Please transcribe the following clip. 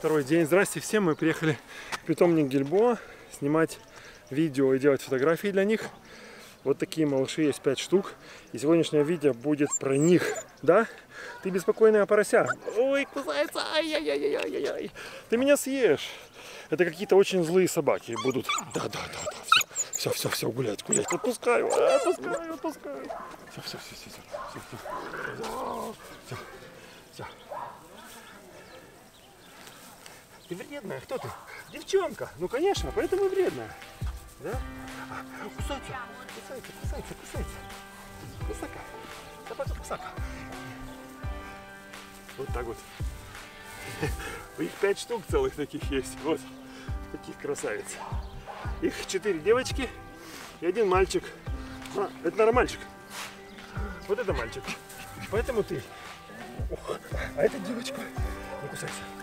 Второй день. Здрасте всем. Мы приехали в питомник Гельбоа снимать видео и делать фотографии для них. Вот такие малыши есть 5 штук. И сегодняшнее видео будет про них. Да? Ты беспокойная порося. Ой, кусается. Ай-яй-яй-яй-яй-яй. Ты меня съешь. Это какие-то очень злые собаки будут. Да-да-да. Все, гулять. Отпускаю. Все. Ты вредная, кто ты? Девчонка. Ну конечно, поэтому и вредная. Да? Кусается. Кусака. Собака кусака. Вот так вот. У них 5 штук целых таких есть. Вот. Таких красавиц. Их 4 девочки и 1 мальчик. Это, наверное, мальчик. Вот это мальчик. Поэтому ты. А это девочка. Не кусайся.